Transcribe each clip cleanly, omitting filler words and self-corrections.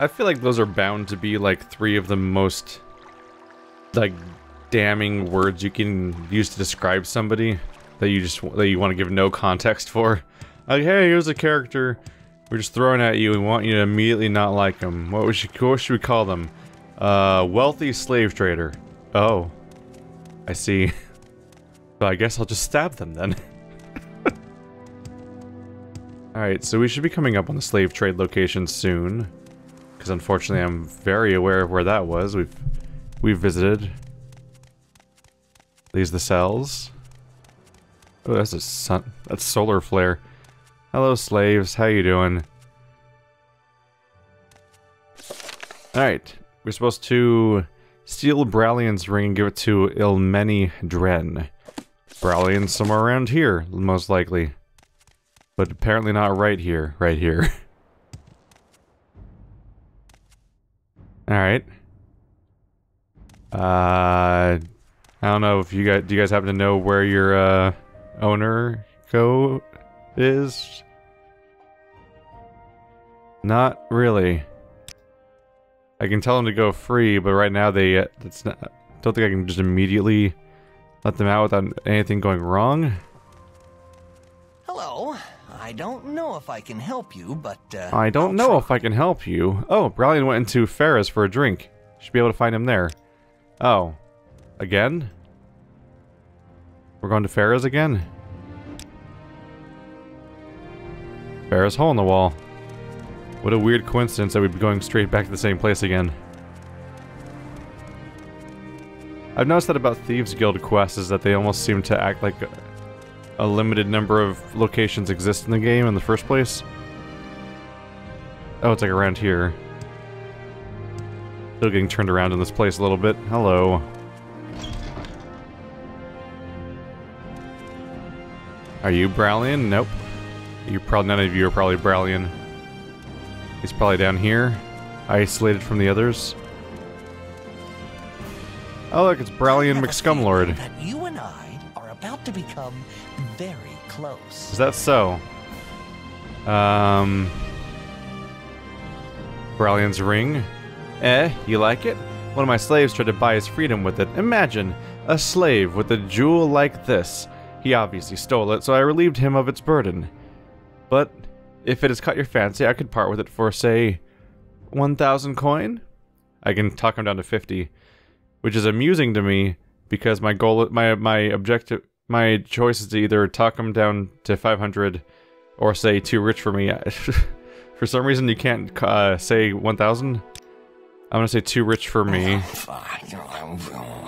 I feel like those are bound to be like three of the most like damning words you can use to describe somebody that you want to give no context for. Like, hey, here's a character we're just throwing at you. We want you to immediately not like them. What should we call them? Wealthy slave trader. Oh, I see. So I guess I'll just stab them then. Alright, so we should be coming up on the slave trade location soon. Because unfortunately I'm very aware of where that was. We've visited. These are the cells. Oh, that's a sun. That's solar flare. Hello slaves, how you doing? Alright, we're supposed to steal Brallion's ring and give it to Ilmeni Dren. Brallion's somewhere around here, most likely. But apparently not right here, right here. Alright. I don't know if do you guys happen to know where your owner go is? Not really. I can tell them to go free, but right now don't think I can just immediately let them out without anything going wrong. Hello. I don't know if I can help you, but... I don't know if I can help you. Oh, Brallion went into Ferris for a drink. Should be able to find him there. Oh. Again? We're going to Ferris again? Ferris hole in the wall. What a weird coincidence that we'd be going straight back to the same place again. I've noticed that about Thieves Guild quests is that they almost seem to act like... a limited number of locations exist in the game in the first place. Oh, it's like around here. Still getting turned around in this place a little bit. Hello. Are you Brallion? Nope. None of you are probably Brallion. He's probably down here, isolated from the others. Oh look, it's Brallion McScumlord. That you and I are about to become very close. Is that so? Brallion's ring? You like it? One of my slaves tried to buy his freedom with it. Imagine! A slave with a jewel like this. He obviously stole it, so I relieved him of its burden. But if it has caught your fancy, I could part with it for, say, 1,000 coin? I can talk him down to 50. Which is amusing to me, because my goal... my objective... my choice is to either talk him down to 500 or say too rich for me. For some reason you can't say 1,000. I'm gonna say too rich for me. But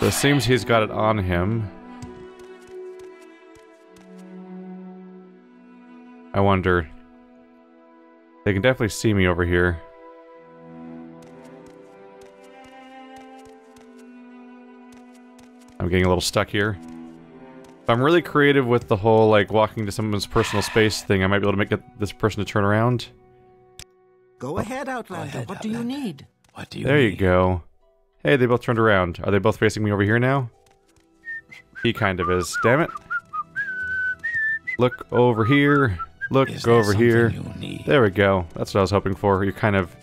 it seems he's got it on him. I wonder. They can definitely see me over here. I'm getting a little stuck here. I'm really creative with the whole, like, walking to someone's personal space thing. I might be able to make this person to turn around. Go ahead, Outlander. What do you need? There you go. Hey, they both turned around. Are they both facing me over here now? He kind of is. Damn it. Look over here. Look over here. There we go. That's what I was hoping for. You're kind of...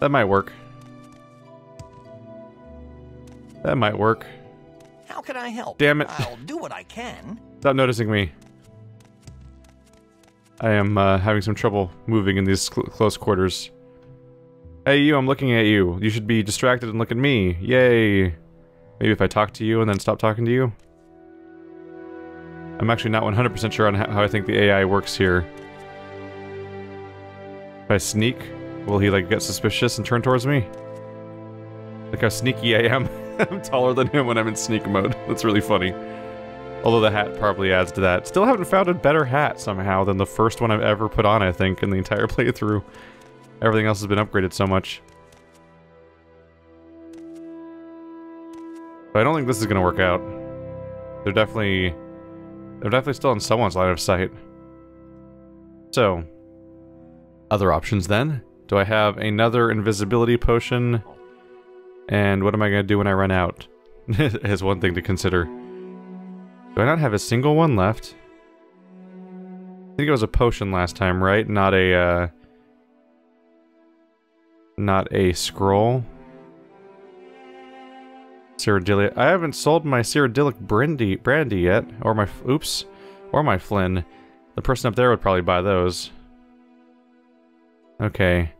That might work. That might work. How can I help? Damn it. I'll do what I can. Stop noticing me. I am having some trouble moving in these close quarters. Hey you, I'm looking at you. You should be distracted and look at me. Yay. Maybe if I talk to you and then stop talking to you? I'm actually not 100% sure on how I think the AI works here. If I sneak, will he like get suspicious and turn towards me? Look how sneaky I am. I'm taller than him when I'm in sneak mode. That's really funny. Although the hat probably adds to that. Still haven't found a better hat somehow than the first one I've ever put on, I think, in the entire playthrough. Everything else has been upgraded so much. But I don't think this is gonna work out. They're definitely still in someone's line of sight. So, other options then? Do I have another invisibility potion? And what am I going to do when I run out? Is one thing to consider. Do I not have a single one left? I think it was a potion last time, right? Not a, Not a scroll. Cyrodiilic. I haven't sold my Cyrodiilic brandy yet, or my or my Flynn. The person up there would probably buy those. Okay.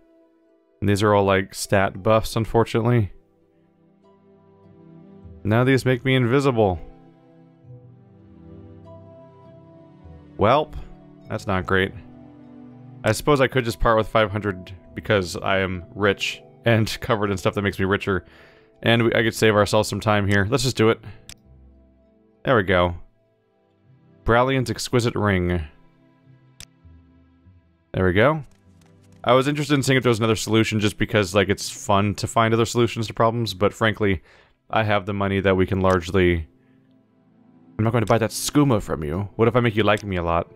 And these are all like stat buffs, unfortunately. Now these make me invisible. Welp, that's not great. I suppose I could just part with 500 because I am rich and covered in stuff that makes me richer. And I could save ourselves some time here. Let's just do it. There we go. Brallion's Exquisite Ring. There we go. I was interested in seeing if there was another solution just because, like, it's fun to find other solutions to problems, but frankly, I have the money that we can largely... I'm not going to buy that skooma from you. What if I make you like me a lot?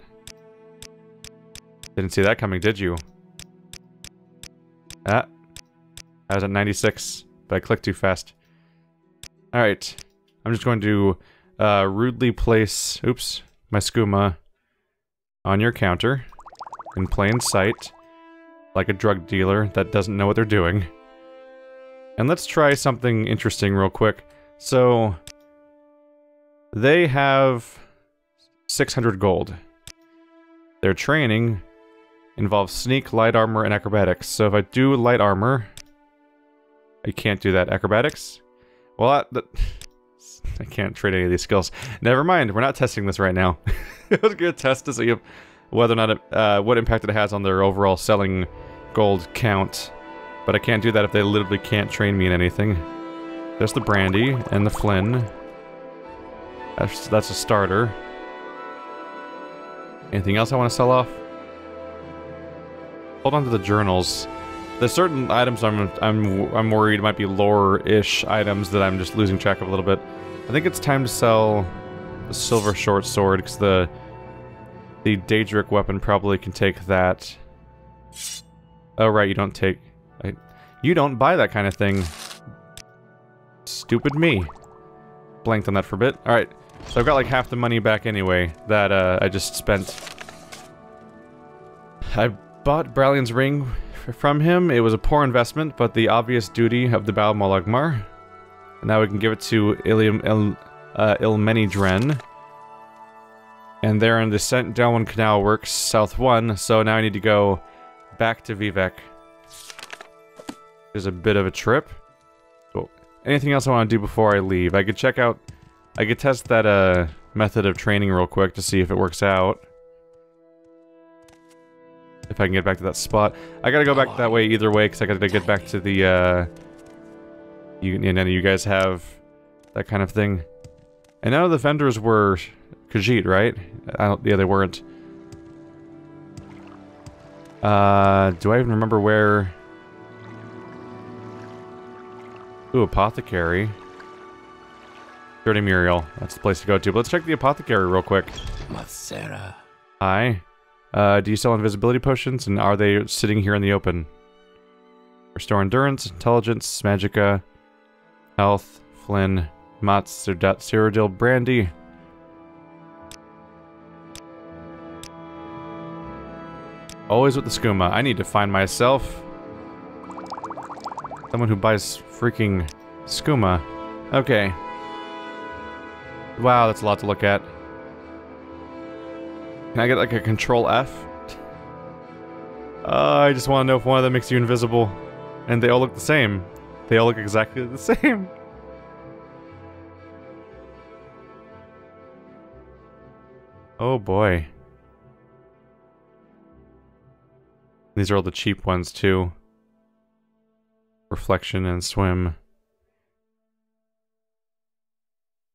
Didn't see that coming, did you? Ah. I was at 96, but I clicked too fast. Alright. I'm just going to rudely place... Oops. My skooma on your counter. In plain sight. Like a drug dealer that doesn't know what they're doing. And let's try something interesting real quick. So, they have 600 gold. Their training involves sneak, light armor, and acrobatics. So if I do light armor, I can't do that. Acrobatics? Well, I can't trade any of these skills. Never mind, we're not testing this right now. It was a good test to see if, whether or not it, what impact it has on their overall selling gold count. But I can't do that if they literally can't train me in anything. There's the brandy and the Flynn. That's a starter. Anything else I want to sell off? Hold on to the journals. There's certain items I'm worried might be lore-ish items that I'm just losing track of a little bit. I think it's time to sell the silver shortsword because the Daedric weapon probably can take that. Oh right, you don't take. You don't buy that kind of thing. Stupid me. Blanked on that for a bit. Alright, so I've got like half the money back anyway that I just spent. I bought Brallion's ring from him. It was a poor investment, but the obvious duty of the Bal Molagmer. Now we can give it to Ilmeni Dren. And they're in the St. Delwin Canal Works, South 1, so now I need to go back to Vivec. Is a bit of a trip. Cool. Anything else I want to do before I leave? I could check out... I could test that method of training real quick to see if it works out. If I can get back to that spot. I gotta go back that way either way because I gotta get back to the... and then you guys have that kind of thing. And none of the vendors were Kajit, right? Yeah, they weren't. Do I even remember where... Ooh, apothecary. Dirty Muriel. That's the place to go to. But let's check the apothecary real quick. Mothsera. Hi. Do you sell invisibility potions? And are they sitting here in the open? Restore endurance, intelligence, magicka, health, Flynn, Moths, Cyrodiil, brandy. Always with the skooma. I need to find myself someone who buys freaking skooma. Okay. Wow, that's a lot to look at. Can I get like a control F? I just want to know if one of them makes you invisible. And they all look the same. They all look exactly the same. Oh boy. These are all the cheap ones too. Reflection and swim.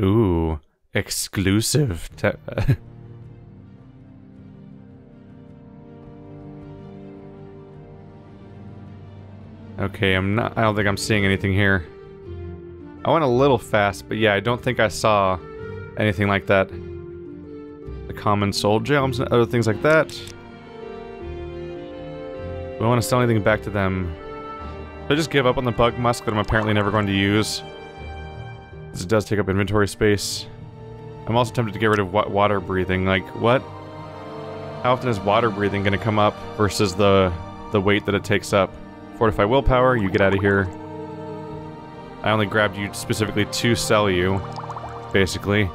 Ooh, exclusive. Okay, I don't think I'm seeing anything here. I went a little fast, but yeah, I don't think I saw anything like that. The common soul gems and other things like that. We don't want to sell anything back to them. I just give up on the bug musk that I'm apparently never going to use. Because it does take up inventory space. I'm also tempted to get rid of water breathing. Like, what? How often is water breathing going to come up versus the weight that it takes up Fortify willpower, you get out of here. I only grabbed you specifically to sell you, basically.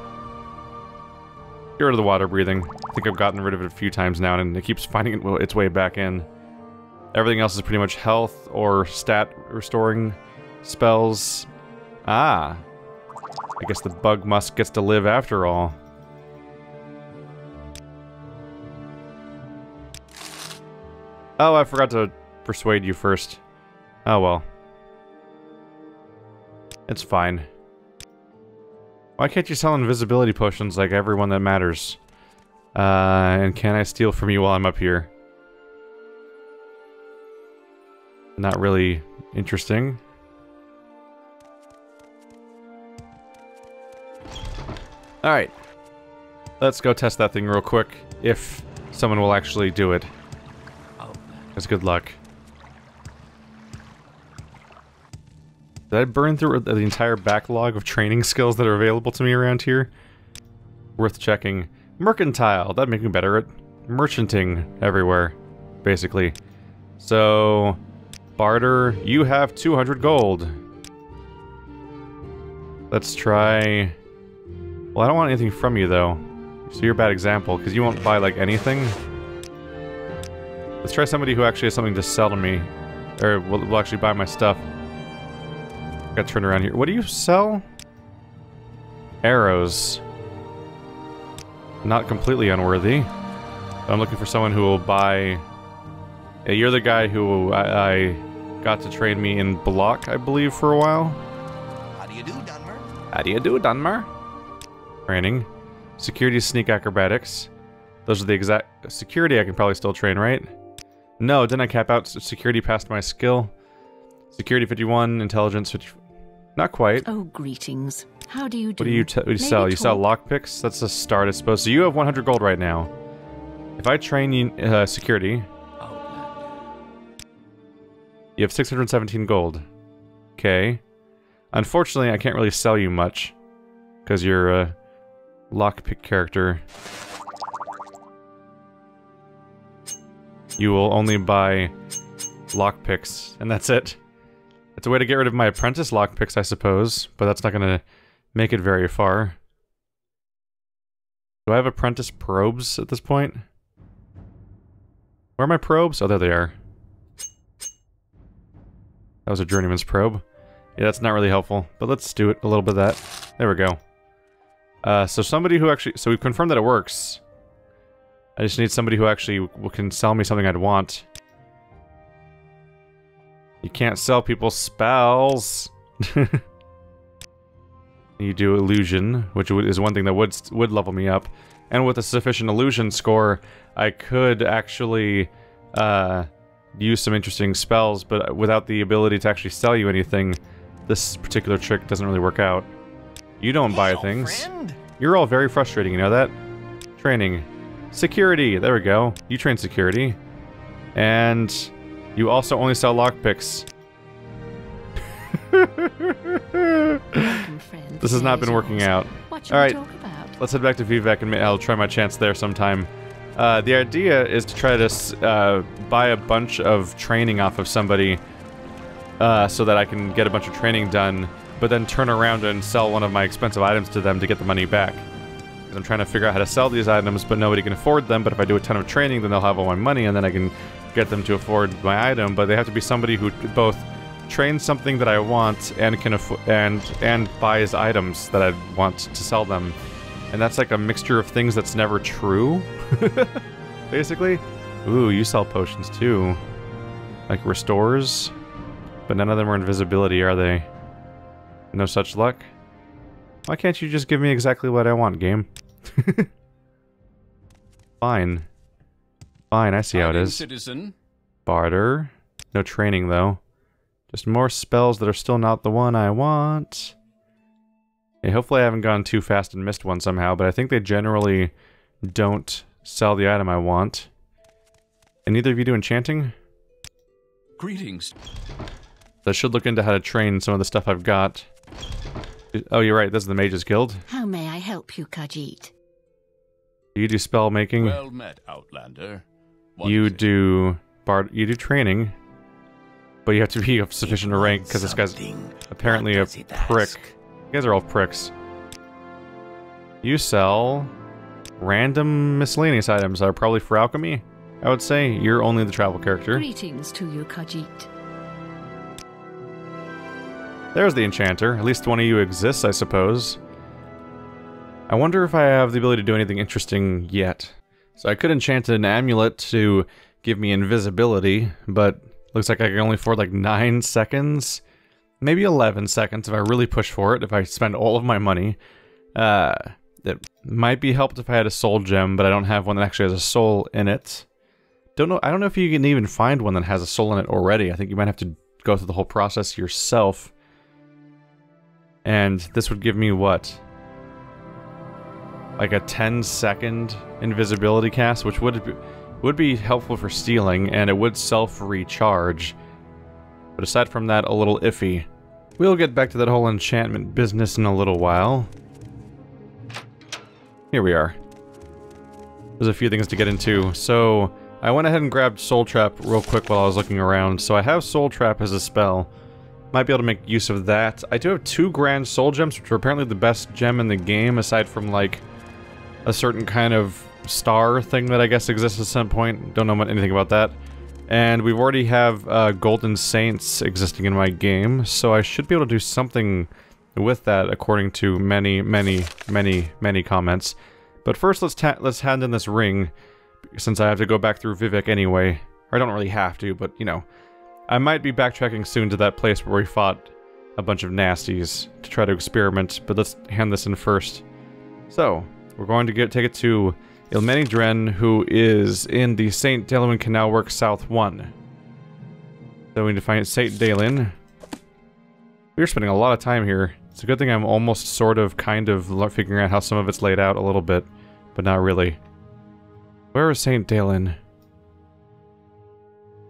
Get rid of the water breathing. I think I've gotten rid of it a few times now, and it keeps finding its way back in. Everything else is pretty much health or stat restoring spells. Ah. I guess the bug musk gets to live after all. Oh, I forgot to persuade you first. Oh well. It's fine. Why can't you sell invisibility potions like everyone that matters? And can I steal from you while I'm up here? Not really interesting. Alright. Let's go test that thing real quick, if someone will actually do it. That's good luck. Did I burn through the entire backlog of training skills that are available to me around here? Worth checking. Mercantile! That'd make me better at merchanting everywhere, basically. So, barter, you have 200 gold. Let's try... Well, I don't want anything from you, though. So you're a bad example, because you won't buy, like, anything. Let's try somebody who actually has something to sell to me. Or will actually buy my stuff. Gotta turn around here. What do you sell? Arrows. Not completely unworthy. I'm looking for someone who will buy... Yeah, you're the guy who I got to train me in block, I believe, for a while. How do you do, Dunmer? How do you do, Dunmer? Training. Security, sneak, acrobatics. Those are the exact... Security I can probably still train, right? No, didn't I cap out security past my skill? Security 51, intelligence 50. Not quite. Oh, greetings. How do you do? What do you sell? You sell lockpicks? That's a start, I suppose. So you have 100 gold right now. If I train you, security, you have 617 gold. Okay. Unfortunately, I can't really sell you much because you're a lockpick character. You will only buy lockpicks, and that's it. It's a way to get rid of my apprentice lockpicks, I suppose, but that's not gonna make it very far. Do I have apprentice probes at this point? Where are my probes? Oh, there they are. That was a journeyman's probe. Yeah, that's not really helpful, but let's do it a little bit of that. There we go. So somebody who actually... So we've confirmed that it works. I just need somebody who actually can sell me something I'd want. You can't sell people spells. You do illusion, which is one thing that would level me up. And with a sufficient illusion score, I could actually use some interesting spells, but without the ability to actually sell you anything, this particular trick doesn't really work out. You don't buy things. Friend. You're all very frustrating, you know that? Training. Security, there we go. You train security. And... you also only sell lockpicks. This has not been working out. Alright, let's head back to Vivec and I'll try my chance there sometime. The idea is to try to buy a bunch of training off of somebody so that I can get a bunch of training done, but then turn around and sell one of my expensive items to them to get the money back. I'm trying to figure out how to sell these items, but nobody can afford them, but if I do a ton of training, then they'll have all my money, and then I can get them to afford my item, but they have to be somebody who both trains something that I want and can and buys items that I want to sell them. And that's like a mixture of things that's never true, basically. Ooh, you sell potions too. Like restores, but none of them are invisibility, are they? No such luck? Why can't you just give me exactly what I want, game? Fine. Fine, I see how it is. Citizen. Barter. No training, though. Just more spells that are still not the one I want. Hey, hopefully I haven't gone too fast and missed one somehow, but I think they generally don't sell the item I want. And neither of you do enchanting? Greetings. So I should look into how to train some of the stuff I've got. Oh, you're right, this is the Mage's Guild. How may I help you, Kajit? You do spell making. Well met, Outlander. You do training. but you have to be of sufficient a rank because this guy's apparently a prick. You guys are all pricks. You sell random miscellaneous items that are probably for alchemy. I would say you're only the travel character. Greetings to you, Kajit. There's the enchanter. At least one of you exists, I suppose. I wonder if I have the ability to do anything interesting yet. So I could enchant an amulet to give me invisibility, but looks like I can only afford like 9 seconds. Maybe 11 seconds if I really push for it, if I spend all of my money. It might be helped if I had a soul gem, but I don't have one that actually has a soul in it. I don't know if you can even find one that has a soul in it already. I think you might have to go through the whole process yourself. And this would give me what? Like a 10-second invisibility cast, which would be helpful for stealing, and it would self-recharge. But aside from that, a little iffy. We'll get back to that whole enchantment business in a little while. Here we are. There's a few things to get into. So, I went ahead and grabbed Soul Trap real quick while I was looking around. So I have Soul Trap as a spell. Might be able to make use of that. I do have 2 Grand Soul Gems, which are apparently the best gem in the game, aside from, like, a certain kind of star thing that I guess exists at some point. Don't know anything about that. And we've already have Golden Saints existing in my game, so I should be able to do something with that, according to many comments. But first, let's hand in this ring, since I have to go back through Vivec anyway. Or I don't really have to, but, you know. I might be backtracking soon to that place where we fought a bunch of nasties to try to experiment, but let's hand this in first. So, we're going to take it to Ilmeni Dren, who is in the St. Delwin Canal Works South 1. So we need to find St. Delyn. We're spending a lot of time here. It's a good thing I'm almost sort of kind of figuring out how some of it's laid out a little bit, but not really. Where is St. Delyn?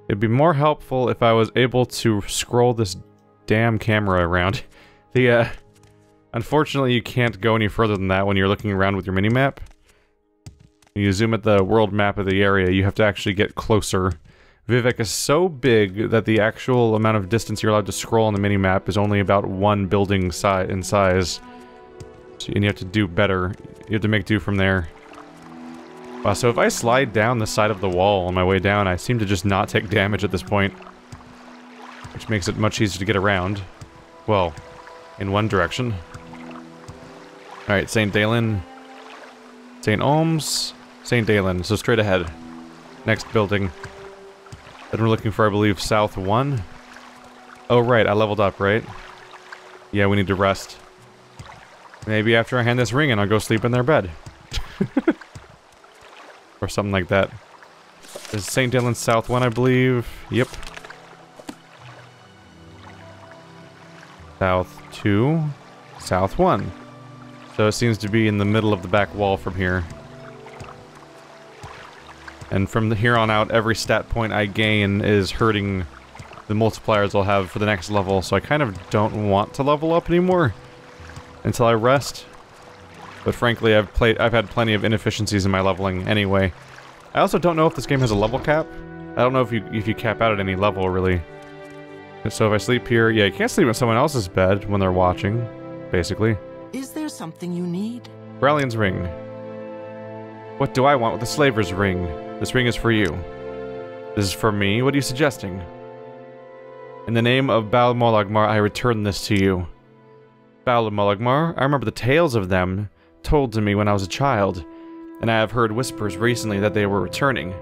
It'd be more helpful if I was able to scroll this damn camera around. Unfortunately, you can't go any further than that when you're looking around with your minimap. When you zoom at the world map of the area, you have to actually get closer. Vivec is so big that the actual amount of distance you're allowed to scroll on the minimap is only about 1 building in size. So, and you have to do better. You have to make do from there. Wow, so if I slide down the side of the wall on my way down, I seem to just not take damage at this point. Which makes it much easier to get around. Well, in one direction. Alright, St. Delyn. St. Olm's. St. Delyn, so straight ahead. Next building. That we're looking for, I believe, South 1. Oh right, I leveled up, right? Yeah, we need to rest. Maybe after I hand this ring in, I'll go sleep in their bed. Or something like that. There's St. Delyn's South 1, I believe. Yep. South 2. South 1. So it seems to be in the middle of the back wall from here. And from here on out, every stat point I gain is hurting the multipliers I'll have for the next level. So I kind of don't want to level up anymore until I rest. But frankly, I've had plenty of inefficiencies in my leveling anyway. I also don't know if this game has a level cap. I don't know if you cap out at any level, really. So if I sleep here... Yeah, you can't sleep in someone else's bed when they're watching, basically. Is there something you need? Brallion's ring. What do I want with the slaver's ring? This ring is for you. This is for me? What are you suggesting? In the name of Bal Molagmer, I return this to you. Bal Molagmer? I remember the tales of them. Told to me when I was a child, and I have heard whispers recently that they were returning.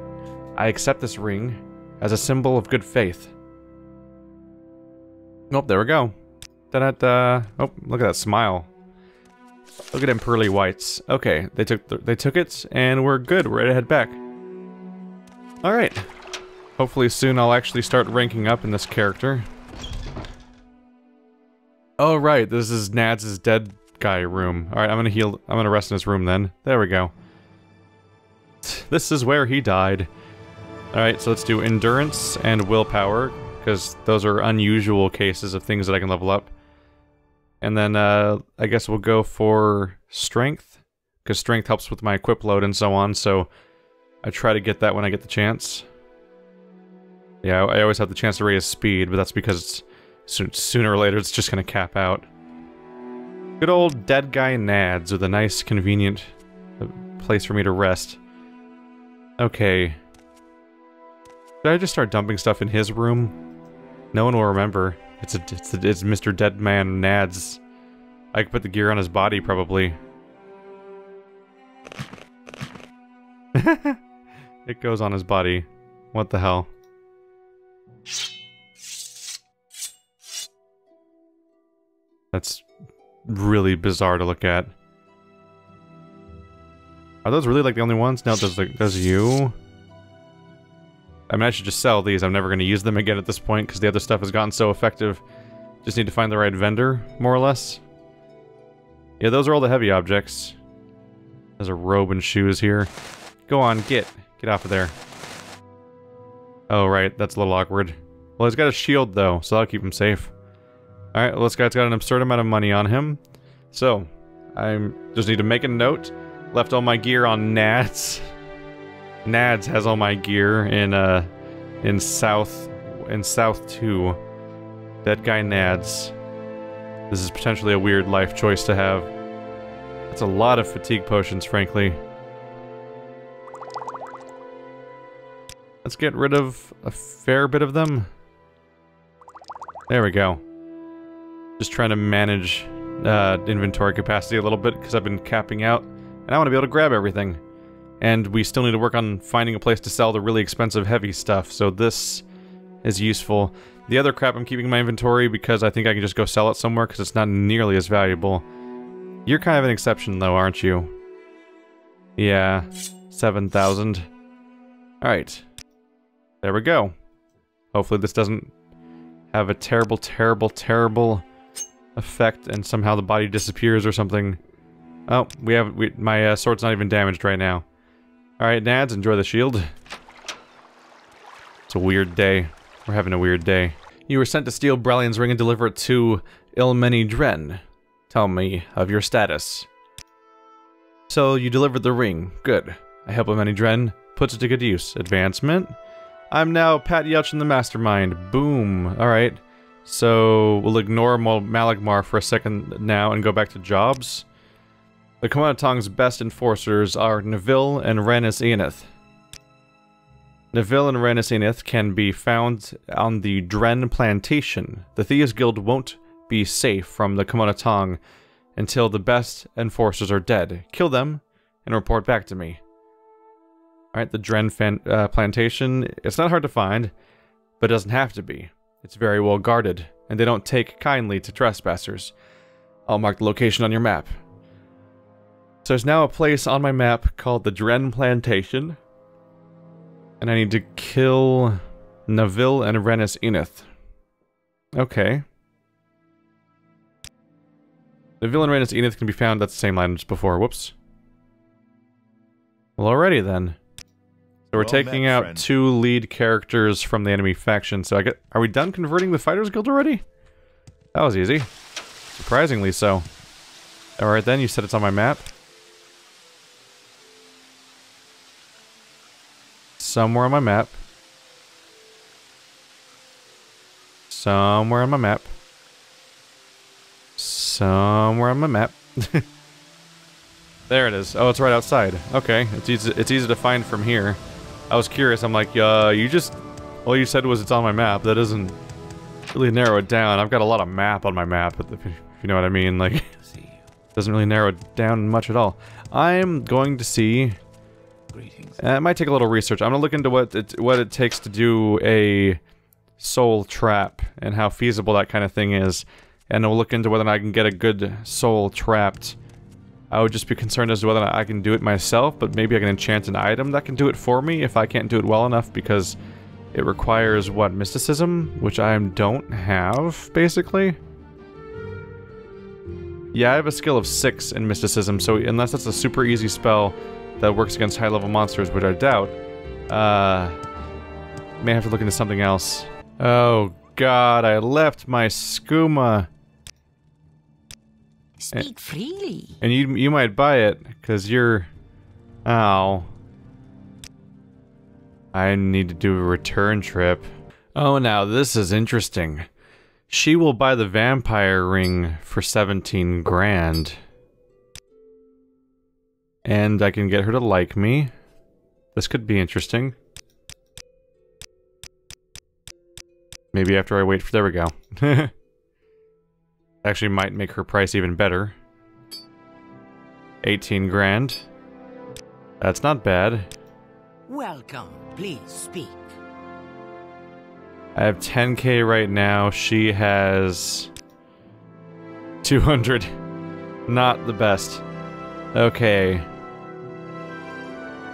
I accept this ring as a symbol of good faith. Oh, there we go. Da-da-da. Oh, look at that smile. Look at them pearly whites. Okay, they took it, and we're good. We're ready to head back. Alright. Hopefully soon I'll actually start ranking up in this character. Oh, right. This is Nads' dead guy room. Alright, I'm gonna heal. I'm gonna rest in his room then. There we go. This is where he died. Alright, so let's do endurance and willpower, because those are unusual cases of things that I can level up. And then, I guess we'll go for strength, because strength helps with my equip load and so on, so I try to get that when I get the chance. Yeah, I always have the chance to raise speed, but that's because it's, sooner or later it's just gonna cap out. Good old dead guy Nads with a nice, convenient place for me to rest. Okay. Did I just start dumping stuff in his room? No one will remember. It's Mr. Deadman Nads. I could put the gear on his body, probably. It goes on his body. What the hell? That's really bizarre to look at. Are those really like the only ones? No, those are you. I mean, I should just sell these. I'm never going to use them again at this point because the other stuff has gotten so effective. Just need to find the right vendor, more or less. Yeah, those are all the heavy objects. There's a robe and shoes here. Go on, get off of there. Oh, right, that's a little awkward. Well, he's got a shield though, so that'll keep him safe. Alright, well, this guy's got an absurd amount of money on him. So, I just need to make a note. Left all my gear on Nads. Nads has all my gear in South 2. That guy Nads. This is potentially a weird life choice to have. That's a lot of fatigue potions, frankly. Let's get rid of a fair bit of them. There we go. Just trying to manage inventory capacity a little bit because I've been capping out and I want to be able to grab everything. And we still need to work on finding a place to sell the really expensive heavy stuff, so this is useful. The other crap I'm keeping in my inventory because I think I can just go sell it somewhere because it's not nearly as valuable. You're kind of an exception though, aren't you? Yeah, 7,000. Alright. There we go. Hopefully this doesn't have a terrible, terrible, terrible effect, and somehow the body disappears or something. Oh, my sword's not even damaged right now. Alright, Nads, enjoy the shield. It's a weird day. We're having a weird day. You were sent to steal Brallion's ring and deliver it to Ilmeni Dren. Tell me of your status. So, you delivered the ring. Good. I help Ilmeni Dren. Puts it to good use. Advancement. I'm now Pat Yelchin the Mastermind. Boom. Alright. So, we'll ignore Molagmer for a second now and go back to jobs. The Kumanatong's best enforcers are Navil and Ranis Enith. Navil and Ranis Enith can be found on the Dren Plantation. The Thieves Guild won't be safe from the Kumanatong until the best enforcers are dead. Kill them and report back to me. Alright, the Dren Plantation, it's not hard to find, but it doesn't have to be. It's very well guarded, and they don't take kindly to trespassers. I'll mark the location on your map. So there's now a place on my map called the Dren Plantation. And I need to kill Navil and Ranis Enith. Okay. Navil and Ranis Enith can be found, that's the same line as before, whoops. Well, alrighty then. So we're taking out two lead characters from the enemy faction, so are we done converting the Fighters Guild already? That was easy. Surprisingly so. Alright then, you said it's on my map. Somewhere on my map. Somewhere on my map. Somewhere on my map. There it is. Oh, it's right outside. Okay, it's easy to find from here. I was curious, I'm like, all you said was it's on my map. That doesn't really narrow it down. I've got a lot of map on my map, if you know what I mean. Like, doesn't really narrow it down much at all. I'm going to see... it might take a little research. I'm gonna look into what it takes to do a soul trap and how feasible that kind of thing is. And I'll look into whether or not I can get a good soul trapped. I would just be concerned as to whether or not I can do it myself, but maybe I can enchant an item that can do it for me if I can't do it well enough, because it requires, what, mysticism? Which I don't have, basically. Yeah, I have a skill of 6 in mysticism, so unless that's a super easy spell that works against high-level monsters, which I doubt, may have to look into something else. Oh god, I left my skooma. Speak freely. And you might buy it, because you're... Ow. I need to do a return trip. Oh, now this is interesting. She will buy the vampire ring for 17 grand. And I can get her to like me. This could be interesting. Maybe after I wait for... There we go. Actually might make her price even better. 18 grand. That's not bad. Welcome. Please speak. I have 10k right now. She has... 200. Not the best. Okay.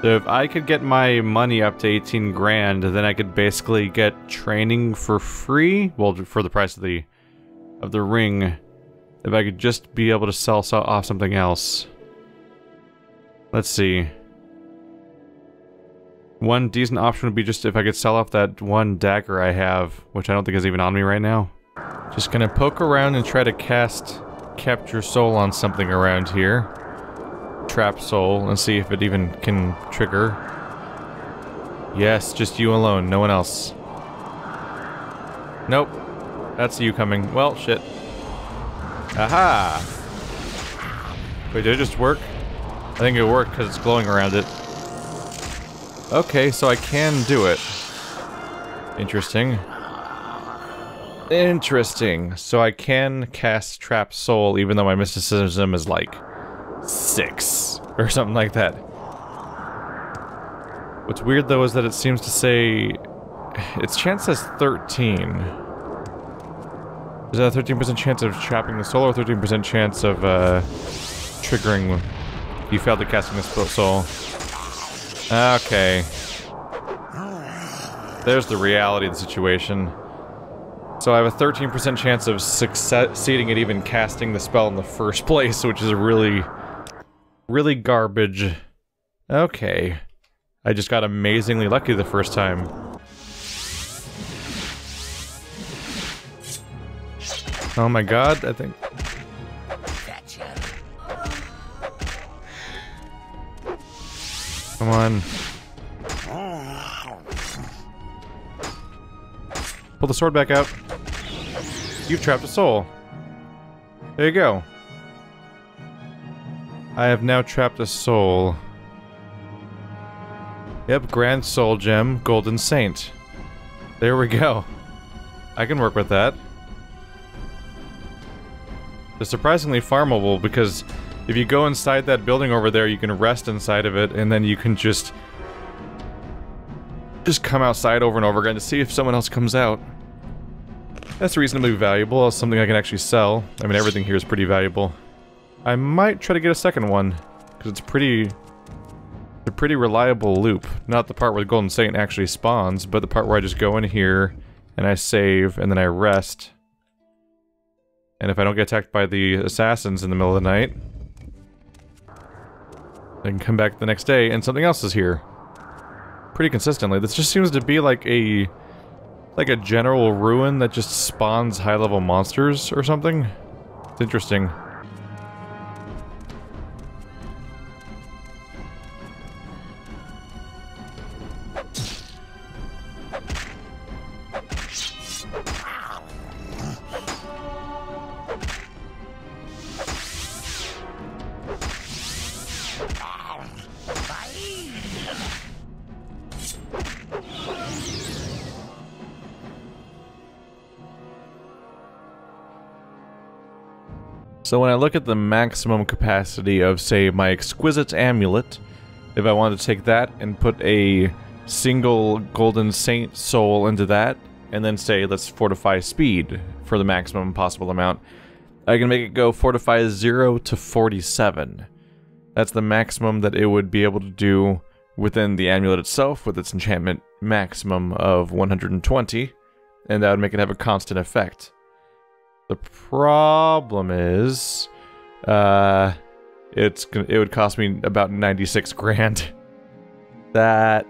So if I could get my money up to 18 grand, then I could basically get training for free. Well, for the price of the ring. If I could just be able to sell off something else. Let's see. One decent option would be just if I could sell off that one dagger I have, which I don't think is even on me right now. Just gonna poke around and try to cast Capture Soul on something around here. Trap soul and see if it even can trigger. Yes, just you alone, no one else. Nope. That's you coming. Well, shit. Aha! Wait, did it just work? I think it worked because it's glowing around it. Okay, so I can do it. Interesting. Interesting. So I can cast Trap Soul even though my mysticism is like 6 or something like that. What's weird though is that it seems to say its chance says 13. Is that a 13% chance of trapping the soul or 13% chance of triggering? You failed to casting the soul. Okay. There's the reality of the situation. So I have a 13% chance of succeeding at even casting the spell in the first place, which is really garbage. Okay. I just got amazingly lucky the first time. Oh my god, I think... Come on. Pull the sword back out. You've trapped a soul. There you go. I have now trapped a soul. Yep, Grand Soul Gem, Golden Saint. There we go. I can work with that. They're surprisingly farmable because if you go inside that building over there, you can rest inside of it, and then you can just come outside over and over again to see if someone else comes out. That's reasonably valuable. That's something I can actually sell. I mean, everything here is pretty valuable. I might try to get a second one, because it's a pretty reliable loop. Not the part where the Golden Saint actually spawns, but the part where I just go in here, and I save, and then I rest. And if I don't get attacked by the assassins in the middle of the night, I can come back the next day, and something else is here. Pretty consistently. This just seems to be like a general ruin that just spawns high-level monsters or something. It's interesting. So when I look at the maximum capacity of, say, my exquisite amulet, if I wanted to take that and put a single Golden Saint soul into that, and then say, let's fortify speed for the maximum possible amount, I can make it go fortify 0 to 47. That's the maximum that it would be able to do within the amulet itself, with its enchantment maximum of 120, and that would make it have a constant effect. The problem is, it would cost me about 96 grand. That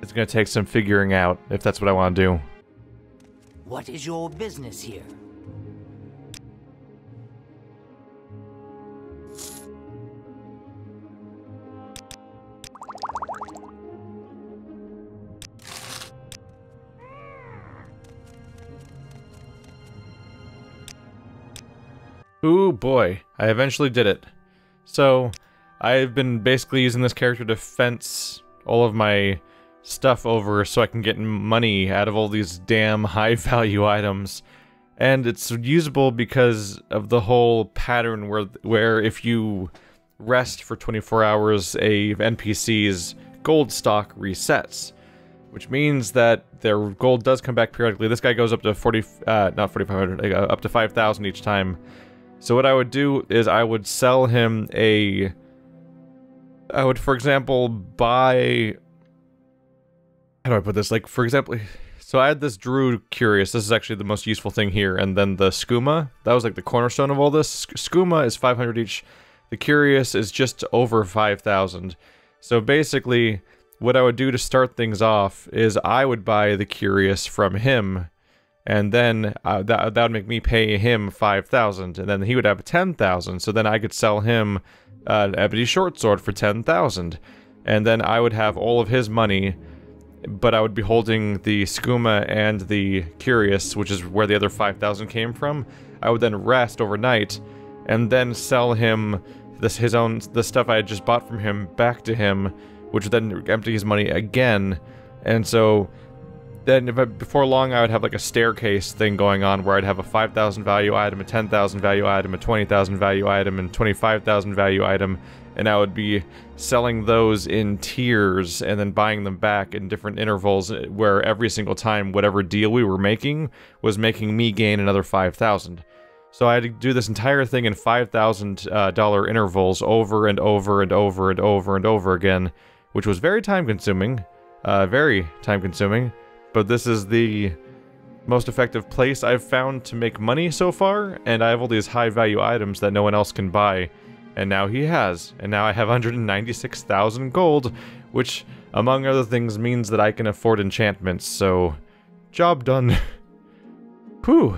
is going to take some figuring out if that's what I want to do. What is your business here? Ooh boy, I eventually did it. So, I've been basically using this character to fence all of my stuff over so I can get money out of all these damn high-value items. And it's usable because of the whole pattern where if you rest for 24 hours, a NPC's gold stock resets, which means that their gold does come back periodically. This guy goes up to 5,000 each time. So what I would do is I would sell him a... I would, for example, buy... How do I put this? Like, for example... So I had this Druid Curious. This is actually the most useful thing here. And then the skooma. That was like the cornerstone of all this. Skooma is 500 each. The Curious is just over 5,000. So basically, what I would do to start things off is I would buy the Curious from him. And then that would make me pay him 5,000. And then he would have 10,000. So then I could sell him an Ebony Shortsword for 10,000. And then I would have all of his money. But I would be holding the skooma and the Curious, which is where the other 5,000 came from. I would then rest overnight, and then sell him the stuff I had just bought from him back to him, which would then empty his money again. And so, then before long, I would have like a staircase thing going on where I'd have a 5,000 value item, a 10,000 value item, a 20,000 value item, and 25,000 value item. And I would be selling those in tiers and then buying them back in different intervals where every single time whatever deal we were making was making me gain another 5,000. So I had to do this entire thing in $5,000 intervals over and over and over and over and over again, which was very time consuming, but this is the most effective place I've found to make money so far, and I have all these high value items that no one else can buy. And now he has. And now I have 196,000 gold, which, among other things, means that I can afford enchantments, so... Job done. Whew.